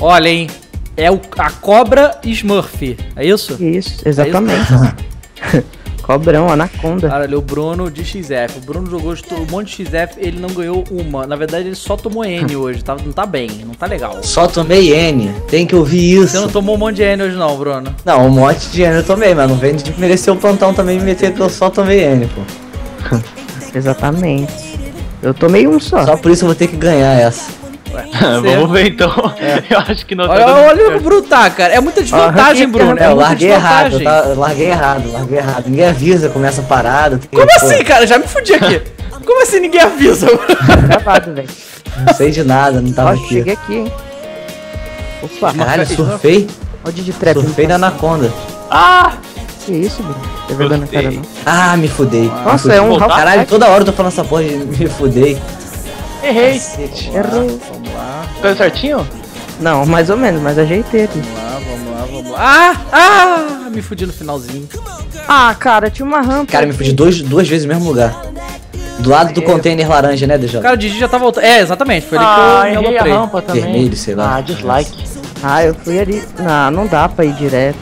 Olha, hein? É a cobra Smurf, é isso? Isso, exatamente. É isso? Cobrão, anaconda. Caralho, o Bruno de XF. O Bruno jogou um monte de XF, ele não ganhou uma. Na verdade, ele só tomou N hoje, tá? Não tá bem, não tá legal. Só tomei N, tem que ouvir isso. Você não tomou um monte de N hoje não, Bruno? Não, um monte de N eu tomei, mas não vem de merecer o plantão também me meter que eu só tomei N, pô. Exatamente. Eu tomei um só. Só por isso eu vou ter que ganhar essa. Vamos ver então. É. Eu acho que não. Olha o Bruno tá, cara. É muita desvantagem, Bruno. É, eu larguei errado. Larguei errado. Ninguém avisa, começa a parada. Como assim, cara? Já me fudi aqui. Como assim ninguém avisa? Não sei de nada, não tava aqui. Cheguei aqui, hein. Opa, caralho, surfei. Ó, Didi Trap. Surfei na Anaconda. Ah! Que isso, Bruno? Na cara, não. Ah, me fudei. Nossa, é um caralho, toda hora eu tô falando essa porra de me fudei. Errei. Errou. Vamos lá. Ficou certinho? Não, mais ou menos, mas ajeitei aqui. Vamos lá. Ah! Me fudi no finalzinho. Ah, cara, tinha uma rampa. Cara, me fudi duas vezes no mesmo lugar. Do lado do container laranja, né, DJ? Cara, o Didi já tá voltando. É, exatamente. Foi ali que eu me aloprei. A rampa também. Vermelho, sei lá. Ah, dislike. Ah, eu fui ali. Ah, não dá pra ir direto.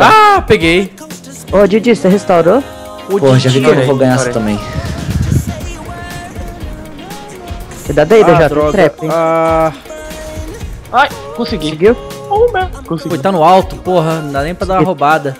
Ah, peguei. Ô, Didi, você restaurou? Pô, já vi que eu não vou ganhar essa também. Cuidado aí, já tem trap, hein? Ai, consegui. Conseguiu? Consegui. Tá no alto, porra, não dá nem pra dar uma roubada.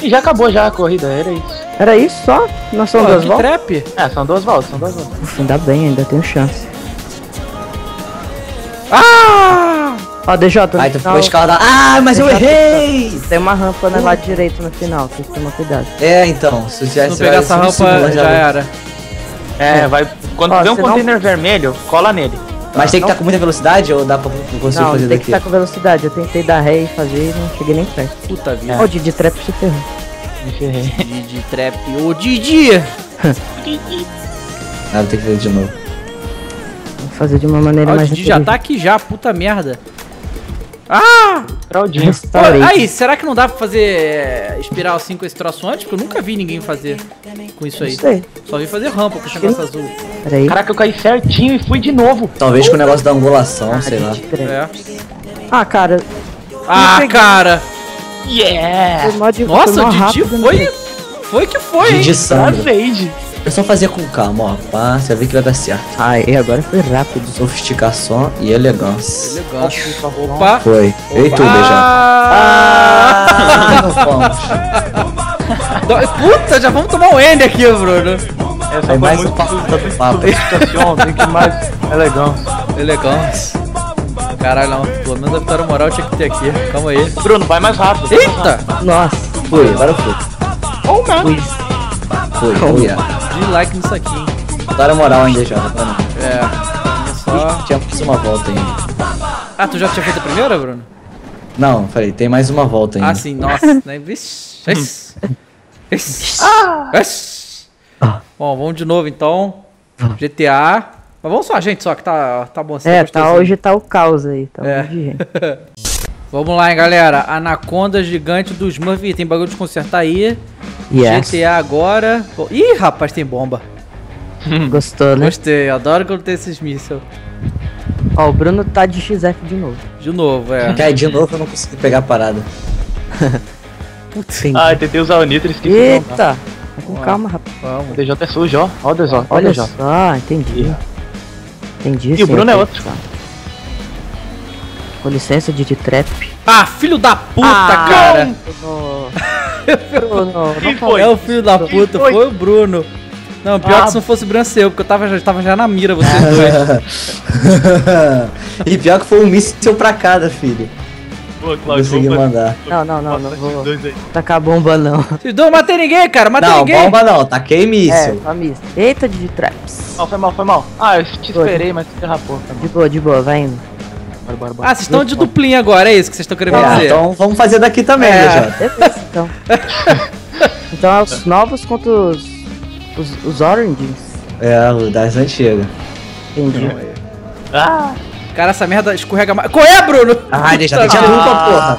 E já acabou já a corrida, era isso. Era isso só? Não são duas voltas? Trap? É, são duas voltas. Uf, ainda bem, ainda tenho chance. Ah! Ó, DJ, no final... ficou escalada. Ah, mas eu errei! Tem uma rampa no lado direito no final, tem que tomar cuidado. É, então, se você não pegar essa rampa, já era. É, vai. Quando vê um container vermelho, cola nele. Mas tem que estar com muita velocidade ou dá pra conseguir fazer daqui? Não, tem que estar com velocidade. Eu tentei dar ré e fazer e não cheguei nem perto. Puta vida. Ó, o Didi Trap se ferrou. Me ferrei. Didi Trap. Ô, Didi! Ah, vou ter que fazer de novo. Vou fazer de uma maneira mais... O Didi já tá aqui já, puta merda. Ah! Claudinho. Aí, será que não dá pra fazer espiral assim com esse troço antes? Porque eu nunca vi ninguém fazer com isso aí. Só vi fazer rampa com esse negócio azul. Peraí. Caraca, eu caí certinho e fui de novo. Talvez com o negócio da angulação, sei lá. É. Ah, cara. Yeah! Nossa, o Didi foi... Foi que foi, hein? Didi Sandra. É só fazer com calma, ó, rapaz. Você vai ver que vai dar certo. Aí, agora foi rápido. Sofisticação e elegância. Elegância, por favor. Opa! Foi. Ei, tudo já. Puta, já vamos tomar um N aqui, Bruno. Essa foi mais muito sofisticação, tem que mais elegância. Elegância. Caralho, não. Pelo menos a vitória moral tinha que ter aqui. Calma aí. Bruno, vai mais rápido. Eita! Nossa. Foi, agora foi. Ou não. Foi, de like nisso aqui, hein? Dá moral ainda já, tá? É. Só... Tinha uma volta ainda. Ah, tu já tinha feito a primeira, Bruno? Não, falei, tem mais uma volta ainda. Ah, sim, nossa. Né? Bom, vamos de novo então. GTA. Mas vamos só, gente, só que tá bom assim. É, tá, hoje tá o caos aí. Tá um monte de gente. Vamos lá, hein, galera. Anaconda gigante do Smurf. Tem bagulho de consertar aí. Yes. GTA agora. Ih, rapaz, tem bomba. Gostou, né? Gostei, adoro quando tem esses mísseis. Ó, o Bruno tá de XF de novo. De novo, é. Cai de novo, eu não consegui pegar a parada. Putz. Ah, eu tentei usar o Nitris. Eita! Vai com calma, rapaz. O DJ é sujo, ó. Ó o DJ. Olha só. Ah, entendi. Entendi. E o Bruno é outro, cara. Com licença, Didi Trap. Ah, filho da puta, cara! Não, é o filho da puta, foi o Bruno. Não, pior que se não fosse o Bruno seu, porque eu tava já na mira, vocês dois. E pior que foi um míssil pra cada, filho. Pô, Claudio, consegui mandar. Não vou tacar bomba, não. Vocês dois, matei ninguém, cara, matei ninguém. Não, bomba não, taquei míssil. Eita, Didi Traps. Foi mal. Ah, eu te esperei, mas tu derrapou. De boa, vai indo. Bora. Ah, vocês estão de duplinha agora, é isso que vocês estão querendo fazer? Então vamos fazer daqui também, né, então. Então é os novos contra os oranges. É, o das antigas. Entendi. Cara, essa merda escorrega mais. Corre, Bruno! Ah, ele já tá de lupa, porra.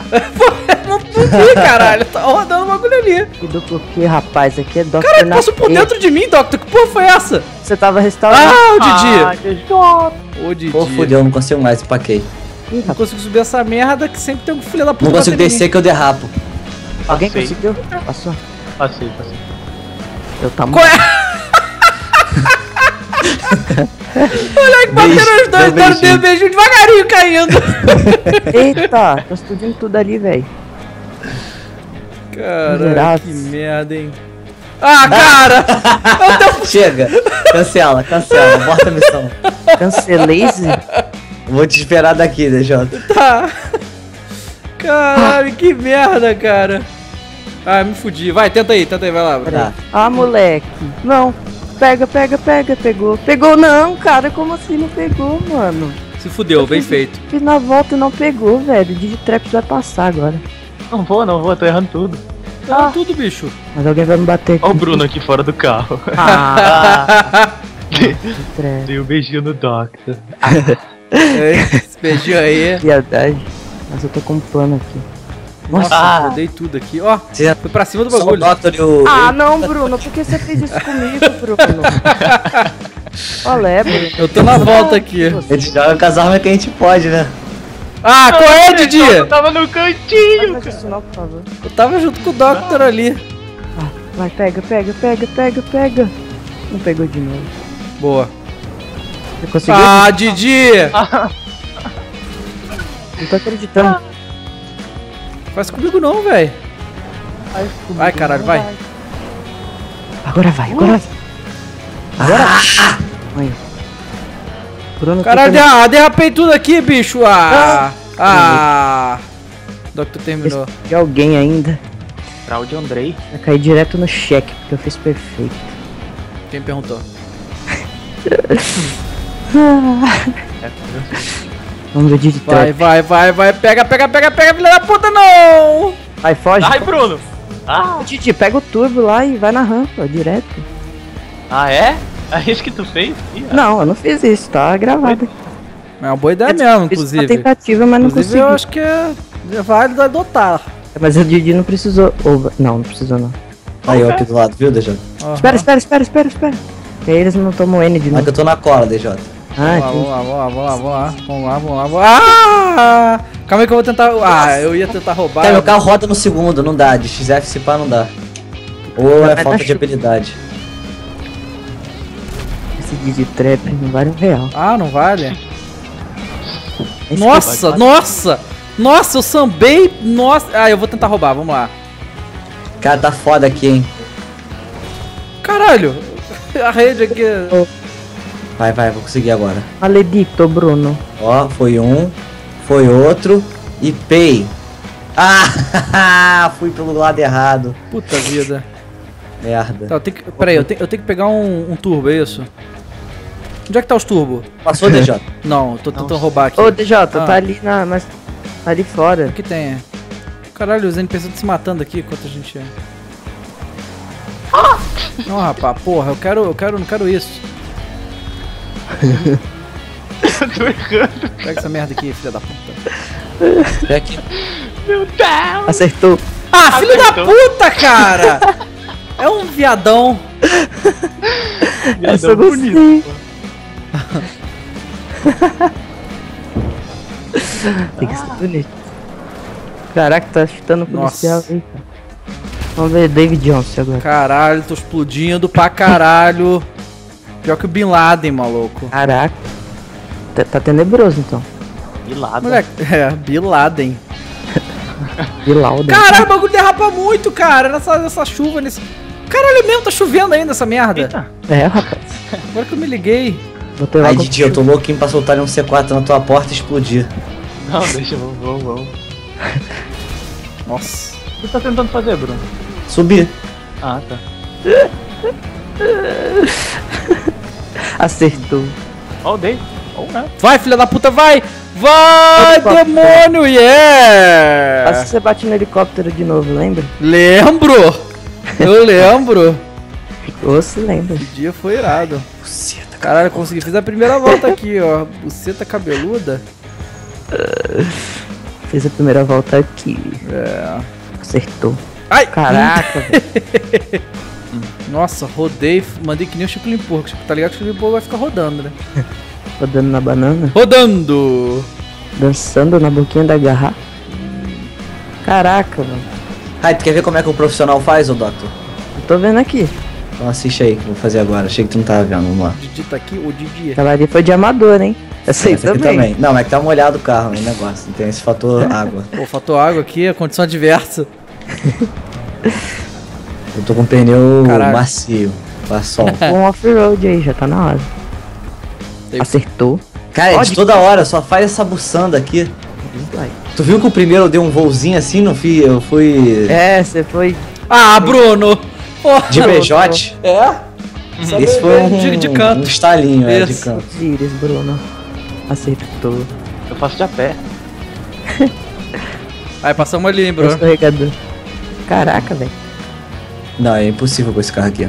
Não podia, caralho. Tá rodando um bagulho ali. Que duplo que, rapaz? Aqui é Doctor. Caralho, passou por dentro de mim, Doctor. Que porra foi essa? Você tava restaurando. Ah, o Didi. Pô, fudeu, não consigo mais, paquei. Não consigo subir essa merda que sempre tem um filho da puta. Não consigo descer que eu derrapo. Passei. Alguém conseguiu? Passou? Passei, passei. Eu tava. Qual é? Olha que bateram os dois, deram meu beijinho devagarinho caindo. Eita, tô explodindo tudo ali, velho. Caralho, que merda, hein. Ah, cara! Chega, cancela, cancela, bota a missão. Cancelei-se? Vou te esperar daqui, DJ. Tá. Caralho, que merda, cara. Ah, me fudi. Vai, tenta aí, vai lá. Tá. Ah, moleque. Não. Pega, pegou. Pegou não, cara, como assim não pegou, mano? Se fudeu, bem feito. Fiz na volta e não pegou, velho. O Digitraps vai passar agora. Não vou, tô errando tudo. Errando tudo, bicho. Mas alguém vai me bater. Ó o Bruno aqui fora do carro. Ah. Dei um beijinho no Doctor. Esse beijinho aí. Piedade. Mas eu tô com um plano aqui. Nossa, eu dei tudo aqui, ó. Foi pra cima do bagulho. Ah, não, Bruno, por que você fez isso comigo, Bruno? Olé, Bruno. Eu tô na volta aqui. Eles jogam com as armas que a gente pode, né? Ah, qual é, Didi? Eu tava no cantinho. Eu tava junto com o Doctor ali. Ah, vai, pega. Não pegou de novo. Boa. Você conseguiu? Ah, Didi! Não tô acreditando. Faz comigo não, velho. Vai, caralho, vai. Agora vai. Agora vai. Caralho, derrapei tudo aqui, bicho. Doctor terminou. De alguém ainda. Fraude Andrei. Vai cair direto no cheque, porque eu fiz perfeito. Quem perguntou? Vai, pega, filha da puta, não! Vai, foge. Ai, Bruno! Ah, Didi, pega o turbo lá e vai na rampa, direto. Ah, é? É isso que tu fez? Não, eu não fiz isso, tá gravado. É uma boa ideia mesmo, inclusive. Fiz uma tentativa, mas não consegui. Eu acho que é válido adotar. Mas o Didi não precisou... Não, não precisou não. Aí, ó, aqui do lado, viu, DJ? Espera. Porque aí eles não tomam N de novo. Mas eu tô na cola, DJ. Vamos lá. Ah! Calma aí que eu vou tentar. Ah, eu ia tentar roubar. Tá, meu carro roda no segundo, não dá. De XF se pá, não dá. Ou é falta de habilidade. Esse Didi Trap não vale um real. Ah, não vale? Nossa, eu sambei. Nossa. Ah, eu vou tentar roubar, vamos lá. Cara, tá foda aqui, hein. Caralho, a rede aqui. Vai, vou conseguir agora. Maledito, Bruno. Ó, foi um, foi outro e pei. Ah, fui pelo lado errado. Puta vida. Merda. Tá, peraí, eu tenho que pegar um turbo, é isso? Onde é que tá os turbo? Passou, DJ? Não, eu tô tentando roubar aqui. Ô, DJ, tá ali na... Mas tá ali fora. O que tem? Caralho, os NPCs estão se matando aqui enquanto a gente... Não, rapaz, porra, eu não quero isso. Tô errando. Pega essa merda aqui, filha da puta. Pega aqui. Meu Deus! Acertou. Ah, filho da puta, cara! É um viadão. Viadão bonito. Tem que ser bonito. Caraca, tá chutando o policial. Eita. Vamos ver David Jones agora. Caralho, tô explodindo pra caralho. Pior que o Bin Laden, maluco. Caraca. Tá tenebroso, então. Bin Laden. Moleque, Bin Laden. Bin Laden. Caralho, o bagulho derrapa muito, cara. Nessa chuva, nesse... Caralho, mesmo, tá chovendo ainda essa merda. Eita. É, rapaz. Agora que eu me liguei. Ai, Didi, eu tô louquinho pra soltar um C4 na tua porta e explodir. Não, deixa, vamos. Nossa. O que você tá tentando fazer, Bruno? Subir. Ah, tá. Acertou. Ó, dei. Vai, filha da puta, vai! Vai, demônio, yeah! Mas você bate no helicóptero de novo, lembra? Lembro! Eu lembro! Ou se lembra. Esse dia foi irado. Buceta, caralho, consegui. Fiz a primeira volta aqui, ó. Buceta cabeluda. Fez a primeira volta aqui. É. Acertou. Ai! Caraca, velho. Nossa, rodei, mandei que nem o Chico Limpo Porco. Tá ligado que o Chico Limpo Porco vai ficar rodando, né? Rodando na banana? Rodando! dançando na boquinha da garrafa. Caraca, mano. Ai, tu quer ver como é que o profissional faz, ô Doctor? Eu tô vendo aqui. Então assiste aí que eu vou fazer agora. Achei que tu não tava vendo, vamos lá. O Didi tá aqui, o Didi. Aquela ali foi de amador, hein? Essa aí também. Não, é que tá molhado o carro, né, negócio. Tem esse fator água. Pô, fator água aqui é condição adversa. Eu tô com um pneu macio. Passou. Um off-road aí, já tá na hora. Acertou. Cara, de toda hora, só faz essa buçanda aqui. Tu viu que o primeiro eu dei um voozinho assim, não fui? Eu fui... É, você foi... Ah, Bruno! Porra, de beijote? É? Esse foi um estalinho, é, de canto. Gires, Bruno. Acertou. Eu passo de a pé. Aí, passamos ali, hein, Bruno. Caraca, velho. Não, é impossível com esse carro aqui.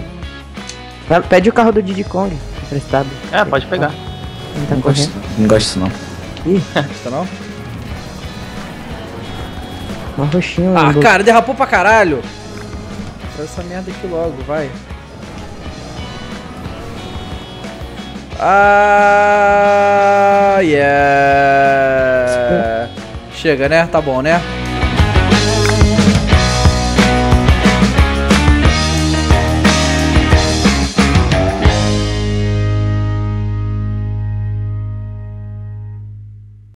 Pede o carro do Diddy Kong, emprestado. É, pode pegar. Não gosto disso, não. Ih, gosta não? Uma roxinha. Ah, cara, derrapou pra caralho. Faz essa merda aqui logo, vai. Ah, yeah. Chega, né? Tá bom, né?